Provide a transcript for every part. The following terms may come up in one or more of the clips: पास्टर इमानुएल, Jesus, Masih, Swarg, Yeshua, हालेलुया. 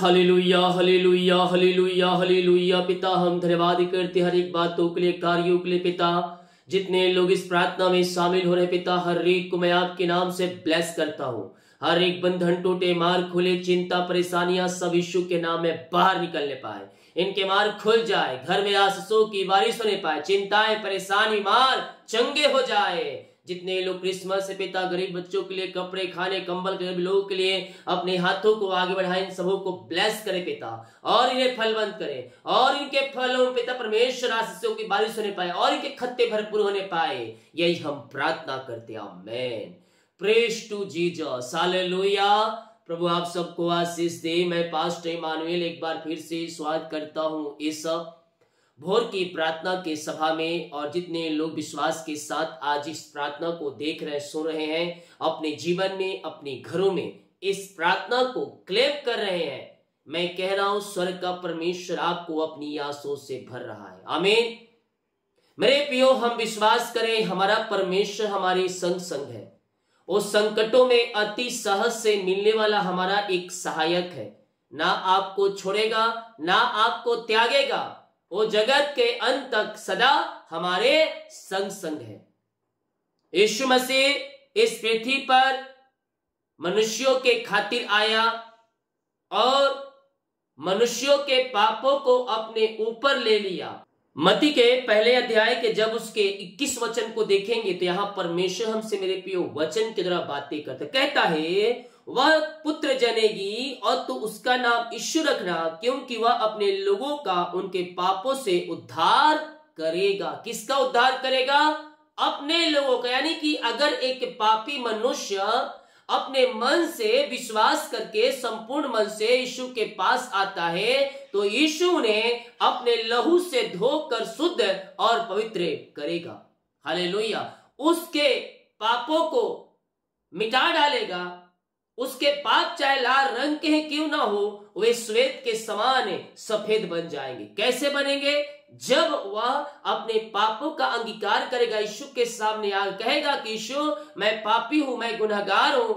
हालेलुया हालेलुया हालेलुया हालेलुया। पिता हम धन्यवाद करते हर एक बातों के लिए, कार्यों के लिए। पिता जितने लोग इस प्रार्थना में शामिल हो रहे पिता, हर एक को मैं आपके नाम से ब्लेस करता हूँ। हर एक बंधन टूटे, मार्ग खुले, चिंता परेशानियां सब यीशु के नाम में बाहर निकलने पाए, इनके मार्ग खुल जाए, घर में आशीषों की बारिश होने पाए, चिंताएं परेशानी मार चंगे हो जाए। जितने लोग क्रिसमस से पिता गरीब बच्चों के लिए कपड़े खाने कंबल गरीब लोगों के लिए अपने हाथों को आगे बढ़ाए, इन सबों को ब्लेस करें पिता, और इन्हें फलवंत करें, और इनके फलों में पिता परमेश्वर आशीषों की बारिश होने पाए, और इनके खत्ते भरपूर होने पाए। यही हम प्रार्थना करते हैं, amen. Praise to Jesus, हालेलुया। प्रभु आप सबको आशीष दे। मैं पास्टर इमानुएल एक बार फिर से स्वागत करता हूँ इस भोर की प्रार्थना के सभा में। और जितने लोग विश्वास के साथ आज इस प्रार्थना को देख रहे सुन रहे हैं, अपने जीवन में अपने घरों में इस प्रार्थना को क्लेम कर रहे हैं, मैं कह रहा हूं स्वर्ग का परमेश्वर आपको अपनी आशीषों से भर रहा है, आमीन। मेरे प्रियो, हम विश्वास करें हमारा परमेश्वर हमारे संग संग है, और संकटों में अति सहज से मिलने वाला हमारा एक सहायक है। ना आपको छोड़ेगा, ना आपको त्यागेगा, वो जगत के अंत तक सदा हमारे संग संग है। यीशु मसीह इस पृथ्वी पर मनुष्यों के खातिर आया और मनुष्यों के पापों को अपने ऊपर ले लिया। मत्ती के पहले अध्याय के जब उसके 21 वचन को देखेंगे तो यहाँ परमेश्वर हमसे मेरे प्रियो वचन के द्वारा बातें करता, कहता है वह पुत्र जनेगी और तू उसका नाम यीशु रखना, क्योंकि वह अपने लोगों का उनके पापों से उद्धार करेगा। किसका उद्धार करेगा? अपने लोगों का। यानी कि अगर एक पापी मनुष्य अपने मन से विश्वास करके संपूर्ण मन से यीशु के पास आता है तो यीशु ने अपने लहू से धोकर शुद्ध और पवित्र करेगा। हालेलुया। उसके पापों को मिटा डालेगा। उसके पाप चाहे लाल रंग के हैं क्यों ना हो, वे श्वेत के समान सफेद बन जाएंगे। कैसे बनेंगे? जब वह अपने पापों का अंगीकार करेगा, यीशु के सामने आ कहेगा कि यीशु मैं पापी हूं, मैं गुनहगार हूं,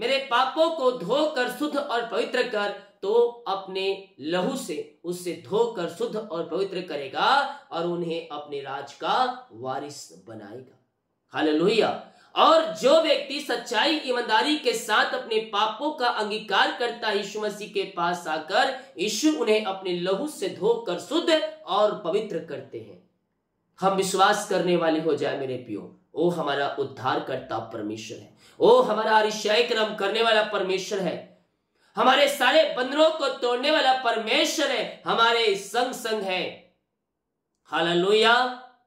मेरे पापों को धोकर शुद्ध और पवित्र कर, तो अपने लहू से उससे धोकर शुद्ध और पवित्र करेगा और उन्हें अपने राज का वारिस बनाएगा। हालेलुया। और जो व्यक्ति सच्चाई ईमानदारी के साथ अपने पापों का अंगीकार करता है, यीशु मसीह के पास आकर यीशु उन्हें अपने लहू से धोकर शुद्ध और पवित्र करते हैं। हम विश्वास करने वाले हो जाए मेरे प्रियो। ओ हमारा उद्धार करता परमेश्वर है, ओ हमारा अरिशय कर्म करने वाला परमेश्वर है, हमारे सारे बंधनों को तोड़ने वाला परमेश्वर है, हमारे संग संग है। हालेलुया।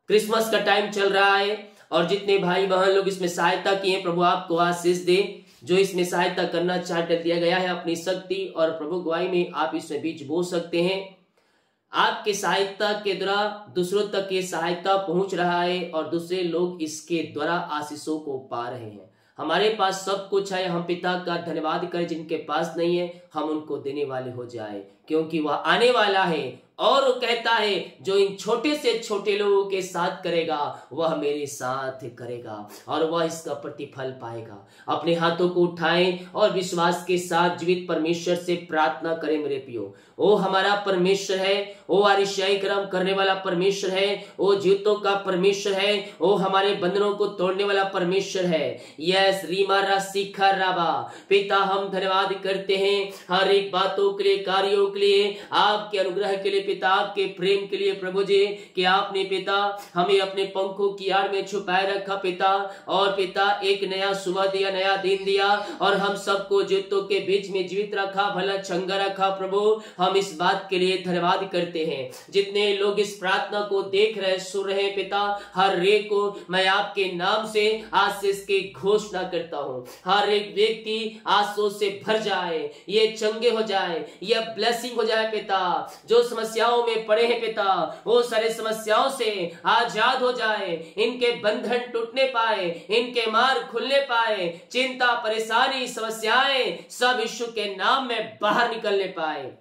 क्रिसमस का टाइम चल रहा है और जितने भाई बहन लोग इसमें सहायता किए, प्रभु आपको आशीष दे। जो इसमें सहायता करना चाहता दिया गया है, अपनी शक्ति और प्रभु गुआई में आप इसमें बीज बो सकते हैं। आपके सहायता के द्वारा दूसरों तक ये सहायता पहुंच रहा है और दूसरे लोग इसके द्वारा आशीषों को पा रहे हैं। हमारे पास सब कुछ है, हम पिता का धन्यवाद करें। जिनके पास नहीं है हम उनको देने वाले हो जाए, क्योंकि वह आने वाला है और वो कहता है जो इन छोटे से छोटे लोगों के साथ करेगा वह मेरे साथ करेगा और वह इसका प्रतिफल पाएगा। अपने हाथों को उठाएं और विश्वास के साथ जीवित परमेश्वर से प्रार्थना करें मेरे प्रियो। ओ हमारा परमेश्वर है, ओ आरिशाई कर्म करने वाला परमेश्वर है, ओ जीवितों का परमेश्वर है, ओ हमारे बंधनों को तोड़ने वाला परमेश्वर है। यस रीमा राशिखा राबा। पिता हम धन्यवाद करते हैं हर एक बातों के लिए, कार्यों के लिए, आपके अनुग्रह के लिए, पिता आपके प्रेम के लिए प्रभु जी, कि आपने पिता हमें अपने पंखों की आड़ में छुपाए रखा पिता, और पिता एक नया सुबह दिया, नया दिन दिया, और हम सबको जीवितों के बीच में जीवित रखा, भला चंगा रखा। प्रभु हम इस बात के लिए धन्यवाद करते हैं। जितने लोग इस प्रार्थना को देख रहे सुन रहे पिता, हर एक को मैं आपके नाम से आशीष की घोषणा करता हूँ। हर एक व्यक्ति आशीषों से भर जाए, ये चंगे हो जाए, यह ब्लेसिंग हो जाए पिता। जो समस्याओं में पड़े हैं पिता, वो सारे समस्याओं से आजाद हो जाए, इनके बंधन टूटने पाए, इनके मार्ग खुलने पाए, चिंता परेशानी समस्याएं सब यीशु के नाम में बाहर निकलने पाए।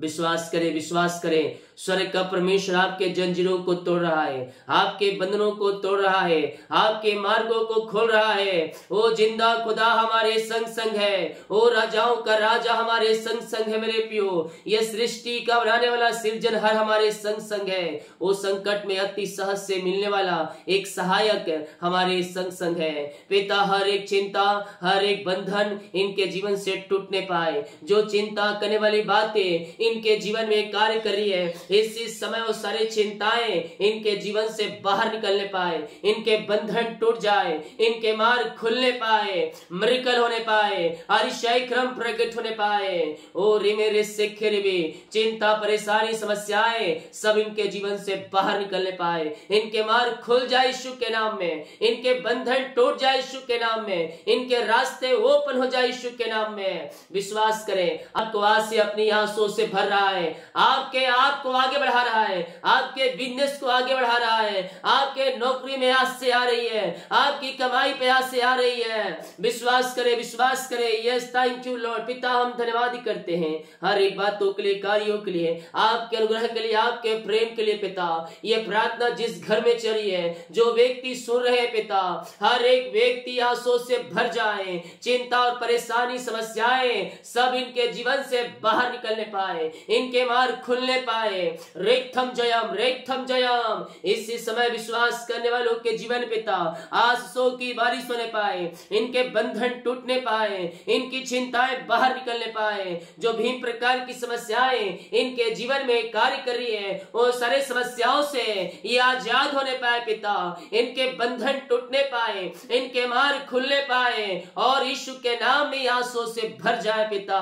विश्वास करें, विश्वास करें। स्वर्ग का परमेश्वर आपके जंजीरों को तोड़ रहा है, आपके बंधनों को तोड़ रहा है, आपके मार्गों को खोल रहा है। ओ जिंदा खुदा हमारे संग संग है, ओ राजाओं का राजा हमारे संग संग है मेरे प्यो। ये सृष्टि का बनाने वाला सृजनहार हमारे संग संग है। ओ संकट में अति सहज से मिलने वाला एक सहायक हमारे संग संग है। पिता हर एक चिंता, हर एक बंधन इनके जीवन से टूटने पाए। जो चिंता करने वाली बातें इनके जीवन में कार्य कर रही है, इसी समय वो सारी चिंताएं इनके जीवन से बाहर निकलने पाए, इनके बंधन टूट जाए, इनके मार्ग खुलने पाए, मिरेकल होने पाए, अतिशय क्रम प्रकट होने पाए। और मेरे सिखे भी चिंता, परेशानी, समस्याएं सब इनके जीवन से बाहर निकलने पाए, इनके मार्ग खुल जाए यीशु के नाम में, इनके बंधन टूट जाए यीशु के नाम में, इनके रास्ते ओपन हो जाए यीशु के नाम में। विश्वास करें, आपको आज से अपनी आंसू से भर रहा है, आपके आप को आगे बढ़ा रहा है, आपके बिजनेस को आगे बढ़ा रहा है, आपके नौकरी में आज से आ रही है, आपकी कमाई पे आज से आ रही है। विश्वास करें, विश्वास करें। Yes, thank you Lord. पिता हम धन्यवाद करते हैं हर एक बातों के लिए, कार्यों के लिए, आपके अनुग्रह के लिए, आपके प्रेम के लिए। पिता ये प्रार्थना जिस घर में चल रही है, जो व्यक्ति सुन रहे हैं पिता, हर एक व्यक्ति आंसू से भर जाए, चिंता और परेशानी, समस्याएं सब इनके जीवन से बाहर निकलने पाए, इनके मार्ग खुलने पाए। रेखम जयम, रेखम जयम। इसी समय विश्वास करने वालों के जीवन पिता आंसुओं की बारिश होने पाए, इनके बंधन टूटने पाए, इनकी चिंताएं बाहर निकलने पाए। जो भी प्रकार की समस्याएं इनके जीवन में कार्य कर रही है, वो सारे समस्याओं से ये आजाद होने पाए पिता, इनके बंधन टूटने पाए, इनके मार्ग खुलने पाए और यीशु के नाम में आंसुओं से भर जाए पिता।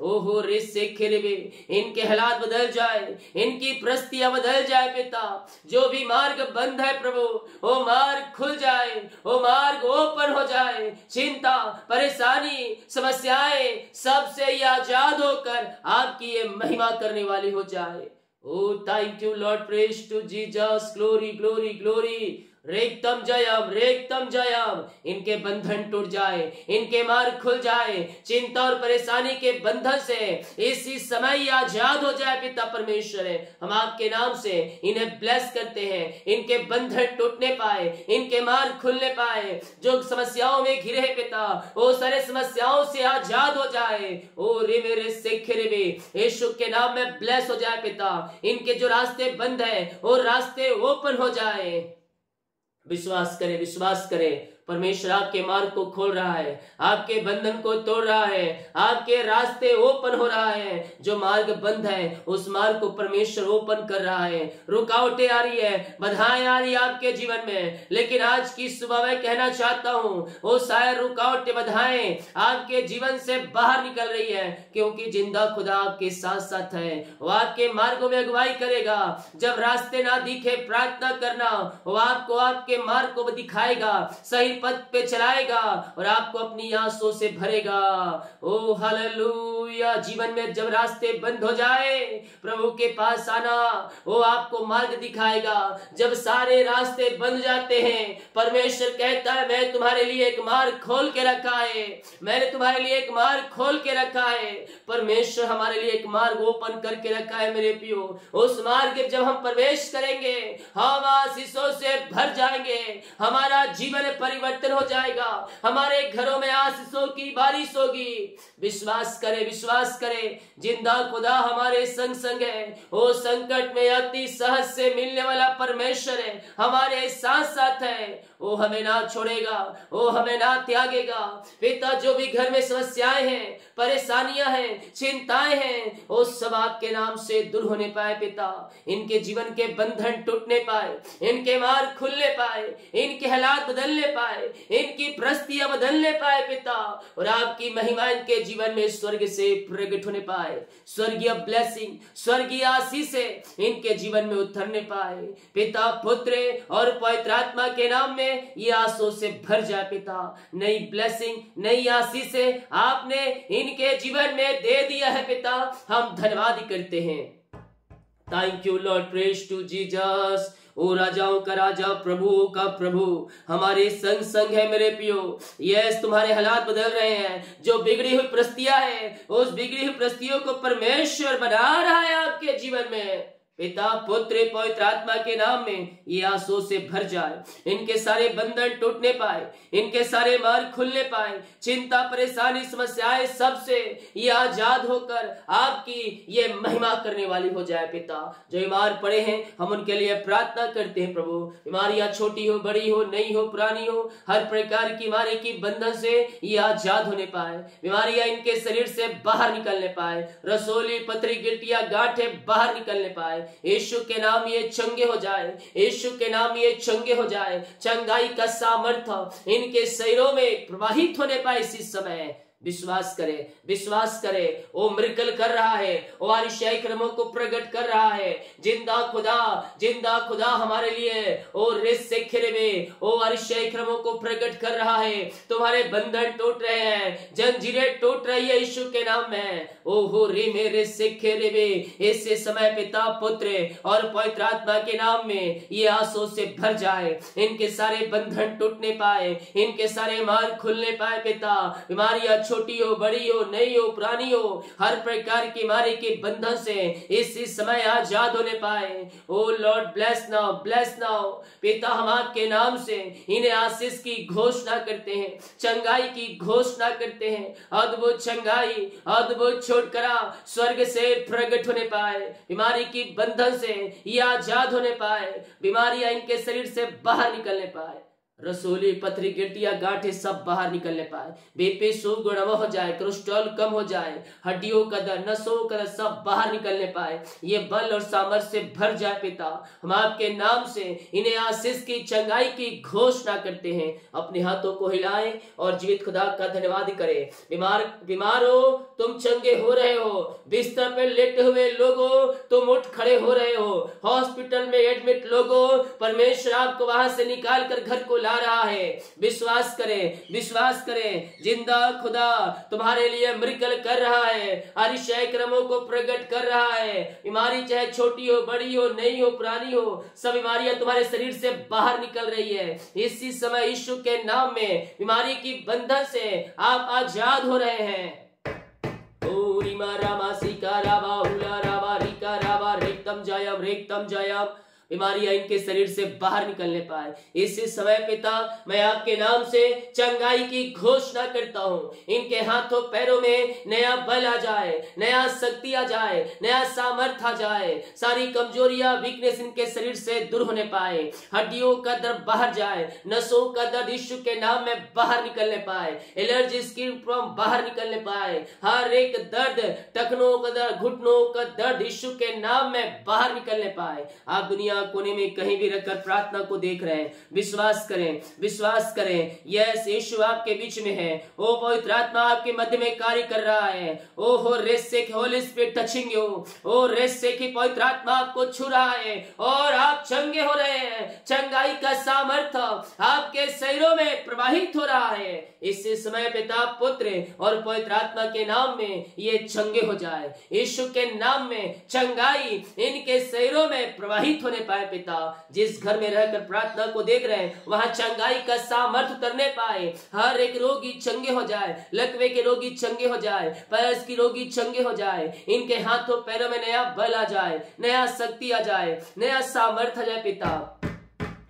ओहो रे से खिलवे, इनके हालात बदल जाए, इनकी परिस्थितियां बदल जाए पिता। जो भी मार्ग बंद है प्रभु, वो मार्ग खुल जाए, वो मार्ग ओपन हो जाए। चिंता, परेशानी, समस्याएं सबसे ये आजाद होकर आपकी ये महिमा करने वाली हो जाए। Oh thank you Lord, praise to Jesus, glory glory glory. रेखतम जयम, रेखतम जयम। इनके बंधन टूट जाए, इनके मार्ग खुल जाए, चिंता और परेशानी के बंधन से इसी समय आजाद हो जाए पिता परमेश्वर है। हम आपके नाम से इन्हें ब्लेस करते हैं, इनके बंधन टूटने पाए, इनके मार्ग खुलने पाए। जो समस्याओं में घिरे हैं पिता, वो सारे समस्याओं से आजाद हो जाए। ओ रे मेरे सिखे रे, यीशु के नाम में ब्लेस हो जाए पिता। इनके जो रास्ते बंद है, वो रास्ते ओपन हो जाए। विश्वास करें, विश्वास करें। परमेश्वर आपके मार्ग को खोल रहा है, आपके बंधन को तोड़ रहा है, आपके रास्ते ओपन हो रहा है। जो मार्ग बंद है, उस मार्ग को परमेश्वर ओपन कर रहा है। रुकावटें आ रही है, बाधाएं आ रही है आपके जीवन में, लेकिन आज की सुबह मैं कहना चाहता हूँ, वो सारे रुकावटें, बाधाएं आपके जीवन से बाहर निकल रही है, क्योंकि जिंदा खुदा आपके साथ साथ है। वो आपके मार्गों में अगुवाई करेगा। जब रास्ते ना दिखे, प्रार्थना करना, वो आपको आपके मार्ग को दिखाएगा, सही पद पे चलाएगा और आपको अपनी आंसुओं से भरेगा। Oh हालेलुया। जीवन में जब रास्ते बंद हो जाए, प्रभु के पास आना, वो आपको मार्ग दिखाएगा। जब सारे रास्ते बंद जाते हैं, परमेश्वर कहता है, मैं तुम्हारे लिए एक मार्ग खोल के रखा है, मैंने तुम्हारे लिए एक मार्ग खोल के रखा है। परमेश्वर हमारे लिए एक मार्ग ओपन करके रखा है मेरे पियो। उस मार्ग जब हम प्रवेश करेंगे, हम आशीषों से भर जाएंगे, हमारा जीवन परिवर्तन हो जाएगा, हमारे घरों में आशीषों की बारिश होगी। विश्वास करें, विश्वास करें। जिंदा खुदा हमारे संग संग है। ओ संकट में अति सहज से मिलने वाला परमेश्वर है, हमारे साथ साथ है। ओ हमें ना छोड़ेगा, ओ हमें ना त्यागेगा पिता। जो भी घर में समस्याएं हैं, परेशानियां हैं, चिंताएं हैं, ओ सब आपके नाम से दूर होने पाए पिता। इनके जीवन के बंधन टूटने पाए, इनके मार्ग खुलने पाए, इनके हालात बदलने पाए, इनकी परिस्थितियां बदलने पाए पिता, और आपकी महिमा इनके जीवन में स्वर्ग से प्रकट होने पाए। स्वर्गीय ब्लेसिंग, स्वर्गीय आशीष इनके जीवन में उतरने पाए पिता। पुत्र और पवित्र आत्मा के नाम में ये आंसुओं से भर जाए पिता। नई ब्लेसिंग, नई आशीष आपने इनके जीवन में दे दिया है पिता। हम धन्यवाद करते हैं। Thank you Lord, praise to Jesus. ओ राजाओं का राजा, प्रभुओं का प्रभु हमारे संग संग है मेरे पियो। यस, तुम्हारे हालात बदल रहे हैं। जो बिगड़ी हुई प्रस्तियां है, उस बिगड़ी हुई प्रस्तियों को परमेश्वर बना रहा है आपके जीवन में। पिता, पुत्र, पवित्र आत्मा के नाम में ये आंसू से भर जाए, इनके सारे बंधन टूटने पाए, इनके सारे मार्ग खुलने पाए, चिंता, परेशानी, समस्याएं सबसे ये आजाद होकर आपकी ये महिमा करने वाली हो जाए। पिता, जो बीमार पड़े हैं हम उनके लिए प्रार्थना करते हैं। प्रभु, बीमारियां छोटी हो, बड़ी हो, नई हो, पुरानी हो, हर प्रकार की बीमारी की बंधन से ये आजाद होने पाए, बीमारियां इनके शरीर से बाहर निकलने पाए, रसोली, पथरी, गिल्टियां, गांठे बाहर निकलने पाए। यीशु के नाम ये चंगे हो जाए, यीशु के नाम ये चंगे हो जाए। चंगाई का सामर्थ्य इनके शरीरों में प्रवाहित होने पाए। इसी समय विश्वास करे, विश्वास करे। ओ मिरेकल कर रहा है, ओ आरिशाई क्रमों को प्रकट कर रहा है। जिंदा खुदा, जिंदा खुदा हमारे लिए ओ रेस से खिरे में ओ आरिशाई क्रमों को प्रकट कर रहा है। तुम्हारे बंधन टूट रहे हैं, जंजीरें टूट रही है यीशु के नाम में। ओ हो रे मेरे से खेरे में ऐसे समय पिता, पुत्र और पवित्र आत्मा के नाम में ये आंसू से भर जाए, इनके सारे बंधन टूटने पाए, इनके सारे मार्ग खुलने पाए। पिता, बीमारियां छोटी हो, बड़ी हो, नई हो, पुरानी हो, हर प्रकार की मारी के बंधन से इसी समय आजाद होने पाए। Oh Lord, bless now, bless now. पिता, हम आपके नाम से इन्हें आशीष की घोषणा करते हैं, चंगाई की घोषणा करते हैं। अद्भुत चंगाई, अद्भुत छुटकारा स्वर्ग से प्रकट होने पाए, बीमारी की बंधन से ये आजाद होने पाए, बीमारियां इनके शरीर से बाहर निकलने पाए, रसोली, पथरी, गिरटिया, गांठे सब बाहर निकलने पाए, बीपी, शुगर हो जाए, कोलेस्ट्रॉल कम हो जाए, हड्डियों का दर्द, नसों का दर्द सब बाहर निकलने पाए, ये बल और सामर्थ्य से भर जाए। पिता, हम आपके नाम से इन्हें आशीष की, चंगाई की घोषणा करते हैं। अपने हाथों को हिलाएं और जीवित खुदा का धन्यवाद करें। बीमार हो, तुम चंगे हो रहे हो। बिस्तर पर लेटे हुए लोगो, तुम उठ खड़े हो रहे हो। हॉस्पिटल में एडमिट लोगो, परमेश्वर आपको वहां से निकाल कर घर को आ रहा है। विश्वास करें, विश्वास करें। जिंदा खुदा तुम्हारे लिए मिरेकल कर रहा है, आरिशाई क्रमों को प्रकट कर रहा है। बीमारी चाहे छोटी हो, बड़ी हो, नई हो, पुरानी हो, सब बीमारियां तुम्हारे शरीर से बाहर निकल रही है। इसी समय यीशु के नाम में बीमारी की बंधन से आप आजाद हो रहे हैं। ओरी मारा मासी का राबा हुला राबा रिका राबा रेक्तम जायम बीमारियां इनके शरीर से बाहर निकलने पाए। इसी समय पिता, मैं आपके नाम से चंगाई की घोषणा करता हूं। इनके हाथों पैरों में नया बल आ जाए, नया शक्ति आ जाए, नया सामर्थ्य आ जाए। सारी कमजोरियां, वीकनेस इनके शरीर से दूर होने पाए, हड्डियों का दर्द बाहर जाए, नसों का दर्द यीशु के नाम में बाहर निकलने पाए, एलर्जी, स्किन प्रॉब्लम बाहर निकलने पाए, हर एक दर्द, टखनों का दर्द, घुटनों का दर्द यीशु के नाम में बाहर निकलने पाए। आप दुनिया कोने में कहीं भी रखकर प्रार्थना को देख रहे हैं, विश्वास करें, विश्वास करें। यस, यीशु आपके बीच में है। ओ पवित्र आत्मा आपके मध्य में कार्य कर रहा है। ओ हो रेस से होली स्पिरिट टचिंग यू। ओ रेस से कि पवित्र आत्मा आपको छू रहा है और आप चंगे हो रहे हैं। चंगाई का सामर्थ्य आपके शरीरों में प्रवाहित हो रहा है। इसी समय पिता, पुत्र और पवित्र आत्मा के नाम में ये चंगे हो जाए, यीशु के नाम में चंगाई इनके शरीरों में प्रवाहित होने पाए। पिता, जिस घर में रहकर प्रार्थना को देख रहे हैं, वहां चंगाई का सामर्थ्य उतरने पाए। हर एक रोगी चंगे हो जाए, लकवे के रोगी चंगे हो जाए, पैरस की रोगी चंगे हो जाए। इनके हाथों पैरों में नया बल आ जाए, नया शक्ति आ जाए, नया सामर्थ्य आ जाए। पिता,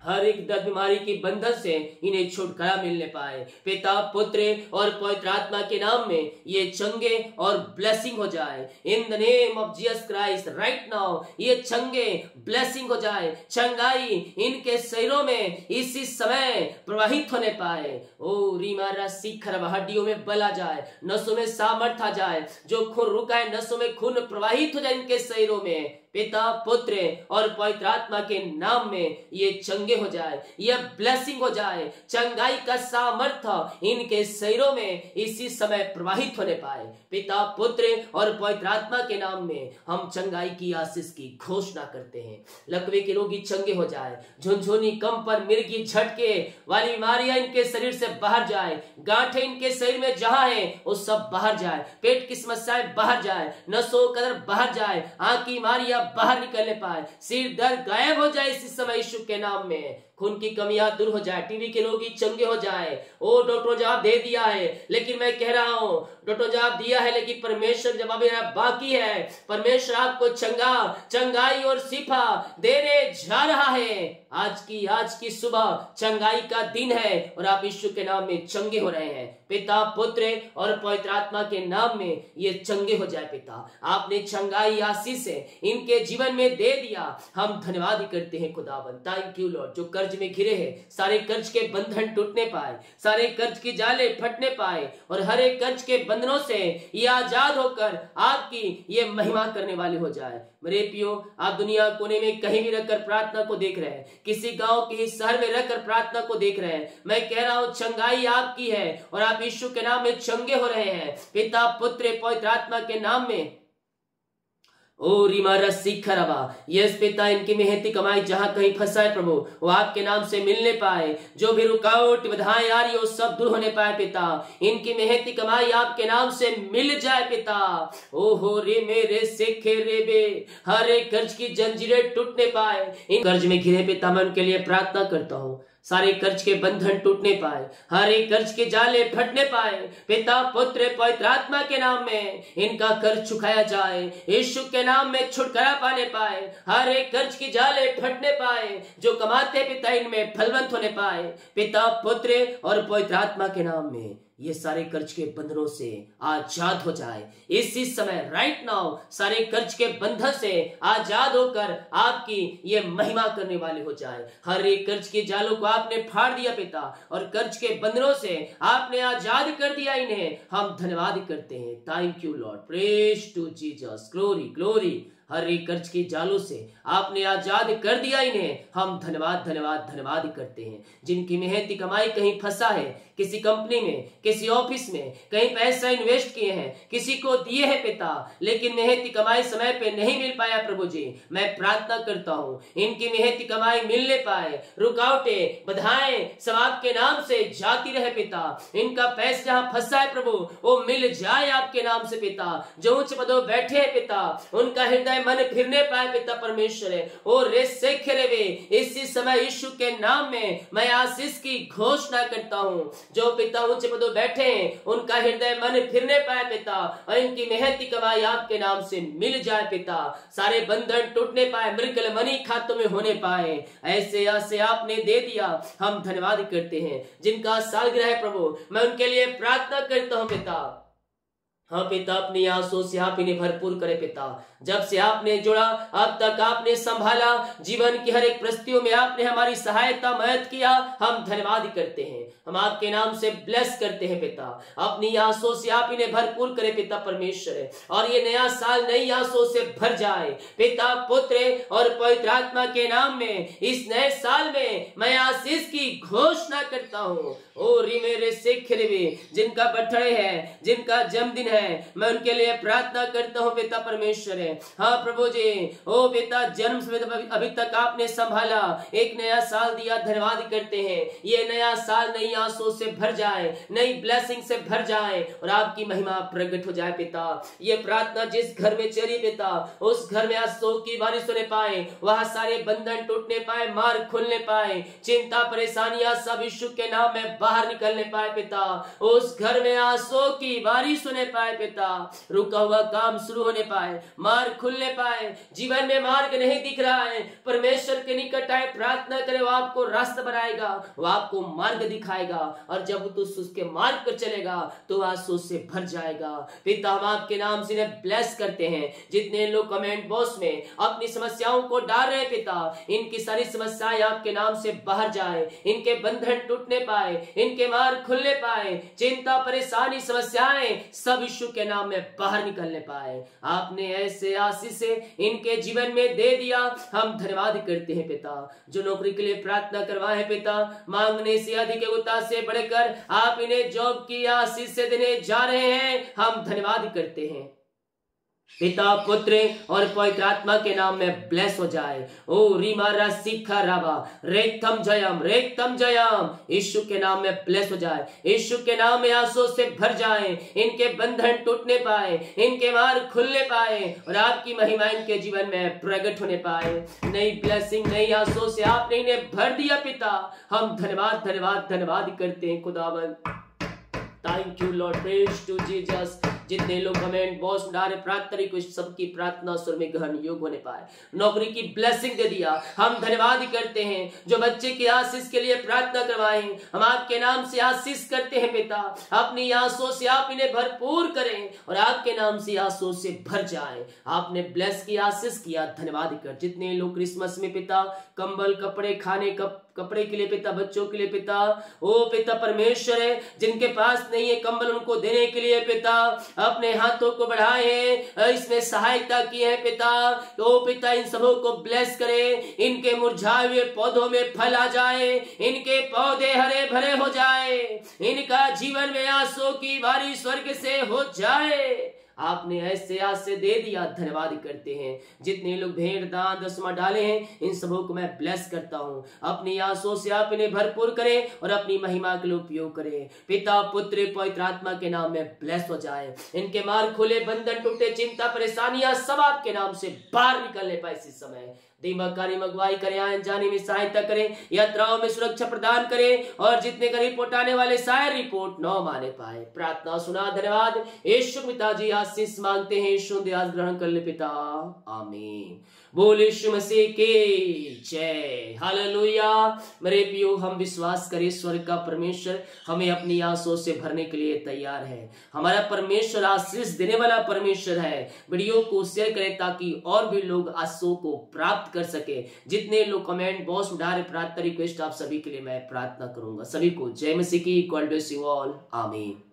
हर एक दर्द, बीमारी की बंधन से इन्हें छुटकारा मिलने पाए। पिता, पुत्र और पवित्र आत्मा के नाम में ये चंगे और ब्लेसिंग हो जाए। In the name of Jesus Christ right now ये चंगे ब्लेसिंग हो जाए। चंगाई इनके शरीरों में इसी समय प्रवाहित होने पाए। ओ रीमा रसी खरब, हड्डियों में बल आ जाए, नसों में सामर्थ्य आ जाए। जो खून रुका है, नसों में खून प्रवाहित हो जाए इनके शरीरों में। पिता, पुत्र और पवित्र आत्मा के नाम में ये चंगे हो जाए, ये ब्लेसिंग हो जाए। चंगाई का सामर्थ्य इनके शरीरों में इसी समय प्रवाहित होने पाए। पिता, पुत्र और पवित्र आत्मा के नाम में हम चंगाई की आशीष की घोषणा करते हैं। लकवे के रोगी चंगे हो जाए, झुनझुनी, कंपन, मिर्गी, झटके वाली बीमारियां इनके शरीर से बाहर जाए, गांठे इनके शरीर में जहां है वो सब बाहर जाए, पेट की समस्याएं बाहर जाए, नसों का दर्द बाहर जाए, आंख की बीमारियां आप बाहर निकलने पाए, सिर दर्द गायब हो जाए इस समय यीशु के नाम में। खून की कमियां दूर हो जाए, टीबी के रोगी चंगे हो जाए। ओ डॉक्टर जवाब दे दिया है, लेकिन मैं कह रहा हूँ डॉक्टर जवाब दिया है लेकिन परमेश्वर जवाब देना बाकी है। परमेश्वर आपको चंगाई और शिफा देने जा रहा है। आज की सुबह चंगाई का दिन है और आप यीशु के नाम में चंगे हो रहे हैं। पिता, पुत्र और पवित्र आत्मा के नाम में ये चंगे हो जाए। पिता, आपने चंगाई आशीष से इनके जीवन में दे दिया, हम धन्यवाद करते हैं खुदावन। Thank you Lord. जो कर्ज में घिरे हैं, सारे कर्ज के बंधन टूटने पाए, सारे कर्ज की जाले फटने पाए और हर एक कर्ज के बंधनों से ये आजाद होकर आपकी ये महिमा करने वाले हो जाए। मेरे प्रियो, आप दुनिया कोने में कहीं भी रखकर प्रार्थना को देख रहे हैं, किसी गांव के शहर में रखकर प्रार्थना को देख रहे हैं, मैं कह रहा हूँ चंगाई आपकी है और आप यीशु के नाम में चंगे हो रहे हैं। पिता, पुत्र, पवित्र आत्मा के नाम में। ओ रीमा रस्सी खराबा, यस पिता, इनकी मेहनती कमाई जहां कहीं फंसा है प्रभु, वो आपके नाम से मिलने पाए। जो भी रुकावट बाधाएं आ रही हो सब दूर होने पाए पिता। इनकी मेहनती कमाई आपके नाम से मिल जाए पिता। ओ हो रे मेरे सिखे रे बे, हर एक कर्ज की जंजीरें टूटने पाए। इन कर्ज में घिरे पिता, मैं उनके लिए प्रार्थना करता हूँ, सारे कर्ज के बंधन टूटने पाए, हर एक कर्ज के जाले फटने पाए। पिता, पुत्र, पवित्र आत्मा के नाम में इनका कर्ज चुकाया जाए, यीशु के नाम में छुटकारा पाने पाए, हर एक कर्ज के जाले फटने पाए। जो कमाते पिता, इनमें फलवंत होने पाए। पिता, पुत्र और पवित्र आत्मा के नाम में ये सारे कर्ज के बंधनों से आजाद हो जाए। इसी समय राइट नाउ सारे कर्ज के बंधन से आजाद होकर आपकी ये महिमा करने वाले हो जाए। हर एक कर्ज के जालों को आपने फाड़ दिया पिता और कर्ज के बंधनों से आपने आजाद कर दिया इन्हें। हम धन्यवाद करते हैं। Thank you Lord. Praise to Jesus. Glory glory. हर एक कर्ज के जालों से आपने आजाद कर दिया इन्हें। हम धन्यवाद धन्यवाद धन्यवाद करते हैं। जिनकी मेहनती कमाई कहीं फंसा है, किसी कंपनी में, किसी ऑफिस में कहीं पैसा इन्वेस्ट किए हैं, किसी को दिए हैं पिता, लेकिन मेहनती कमाई समय पे नहीं मिल पाया प्रभु जी, मैं प्रार्थना करता हूँ इनकी मेहनती कमाई मिलने पाए। रुकावटें बाधाएं सब आपके नाम से जाती रहे पिता। इनका पैसा जहाँ फंसा है प्रभु, वो मिल जाए आपके नाम से पिता। जो उच्च पदों बैठे है पिता, उनका हृदय मन फिरने पाए पिता परमेश्वर है। और इसी समय यीशु के नाम में मैं आशीष की घोषणा करता हूँ। जो पिता उच्च पदों बैठे हैं, उनका हृदय मन फिरने पाए पिता और इनकी मेहनती कमाई आपके नाम से मिल जाए पिता। सारे बंधन टूटने पाए, मिरेकल मनी खातों में होने पाए। ऐसे ऐसे आपने दे दिया, हम धन्यवाद करते हैं। जिनका सालगिरह है प्रभु, मैं उनके लिए प्रार्थना करता हूँ पिता। हाँ पिता, अपनी आंसू से आप इन्हें भरपूर करे पिता। जब से आपने जुड़ा, अब तक आपने संभाला, जीवन की हर एक परिस्थितियों में आपने हमारी सहायता मदद किया। हम धन्यवाद करते हैं, हम आपके नाम से ब्लेस करते हैं पिता। अपनी आंसू से आप इन्हें भरपूर करे पिता परमेश्वर, और ये नया साल नई आंसू से भर जाए पिता, पुत्र और पवित्र आत्मा के नाम में। इस नए साल में मैं आशीष की घोषणा करता हूँ। ओ री मेरे सिख रे, जिनका बर्थडे है, जिनका जन्मदिन है, मैं उनके लिए प्रार्थना करता हूँ पिता परमेश्वर है। हाँ प्रभु जी, ओ पिता, जन्म से अभी तक आपने संभाला, एक नया साल दिया, धन्यवाद करते हैं। ये नया साल नई आंसू से भर जाए, नई ब्लेसिंग से भर जाए और आपकी महिमा प्रकट हो जाए पिता। ये प्रार्थना जिस घर में चली पिता, उस घर में आज शोक की बारिश होने पाए, वहां सारे बंधन टूटने पाए, मार्ग खुलने पाए, चिंता परेशानियां सब यीशु के नाम में बाहर निकलने पाए पिता। उस घर में आज शोक की बारिश होने पाए पिता। रुका हुआ काम शुरू होने पाए, मार्ग खुलने पाए। जीवन में मार्ग नहीं दिख रहा है, परमेश्वर के निकट आए, प्रार्थना करें, वो आपको रास्ता बनाएगा, वो आपको मार्ग दिखाएगा। और जब तू उसके मार्ग पर चलेगा तो आशीष से भर जाएगा पिता। हम आपके नाम से ब्लेस करते हैं। जितने लोग कमेंट बॉक्स में अपनी समस्याओं को डाल रहे पिता, इनकी सारी समस्याएं आपके नाम से बाहर जाए, इनके बंधन टूटने पाए, इनके मार्ग खुलने पाए, चिंता परेशानी समस्याएं सब के नाम में बाहर निकलने पाए। आपने ऐसे आशीष से इनके जीवन में दे दिया, हम धन्यवाद करते हैं पिता। जो नौकरी के लिए प्रार्थना करवाए पिता, मांगने से अधिक उतार से बढ़कर आप इन्हें जॉब की आशीष से देने जा रहे हैं, हम धन्यवाद करते हैं। पिता पुत्र और पवित्र आत्मा के नाम में ब्लेस हो जाए। ओ रीमारा सिखा राबा रेक्तम जयम यीशु के नाम में ब्लेस हो जाए। यीशु के नाम में आंसू से भर जाए, इनके बंधन टूटने पाए, इनके मार्ग खुलने पाए और आपकी महिमा इनके जीवन में प्रकट होने पाए। नई ब्लेसिंग नई आंसू से आपने इन्हें भर दिया पिता, हम धन्यवाद धन्यवाद धन्यवाद करते हैं खुदावंद। Thank you Lord, praise to Jesus. जितने लोग कमेंट बॉक्स में डाले प्रार्थना रिक्वेस्ट, सबकी प्रार्थना सुर में गहन योग होने पाए। नौकरी की ब्लेसिंग दे दिया, हम धन्यवाद करते हैं। जो बच्चे की आशीष के लिए प्रार्थना करवाएं, हम आपके नाम से आशीष करते हैं पिता। अपनी आंसुओं से आप इन्हें भरपूर करें और आपके नाम से आंसुओं से भर जाए। आपने ब्लेस की आशीष किया, धन्यवाद कर। जितने लोग क्रिसमस में पिता कंबल कपड़े खाने कपड़े के लिए पिता, बच्चों के लिए पिता, ओ पिता परमेश्वर है, जिनके पास नहीं है कंबल उनको देने के लिए पिता अपने हाथों को बढ़ाए हैं, इसमें सहायता की है पिता। ओ पिता इन सबों को ब्लेस करें, इनके मुरझाए हुए पौधों में फल आ जाए, इनके पौधे हरे भरे हो जाए, इनका जीवन में आंसू की बारिश स्वर्ग से हो जाए। आपने ऐसे आज से दे दिया, धन्यवाद करते हैं। जितने लोग भेंट दान दसमा डाले हैं, इन सबों को मैं ब्लेस करता हूँ। अपनी आंसुओं से आप इन्हें भरपूर करें और अपनी महिमा के लिए उपयोग करें। पिता पुत्र पवित्र आत्मा के नाम में ब्लेस हो जाए, इनके मार्ग खुले, बंधन टूटे, चिंता परेशानियां सब आपके नाम से बाहर निकलने पाए। इस समय दिमाग कार्य मगवाई करें, आने जाने में सहायता करें, यात्राओं में सुरक्षा प्रदान करें और जितने का रिपोर्ट आने वाले सारे रिपोर्ट नौ माने पाए। प्रार्थना सुना, धन्यवाद यीशु पिताजी, आशीष मांगते हैं यीशु दयास ग्रहण कर ले पिता, आमीन। बोल यीशु मसीह के जय, हालेलुया। मेरे प्रियो, हम विश्वास करें स्वर्ग का परमेश्वर हमें अपनी आंसुओं से भरने के लिए तैयार है। हमारा परमेश्वर आशीष देने वाला परमेश्वर है। वीडियो को शेयर करें ताकि और भी लोग आंसुओं को प्राप्त कर सके। जितने लोग कमेंट बॉक्स में डाले प्रार्थना रिक्वेस्ट, आप सभी के लिए मैं प्रार्थना करूंगा। सभी को जय मसीह की, गॉड ब्लेस यू ऑल, आमीन।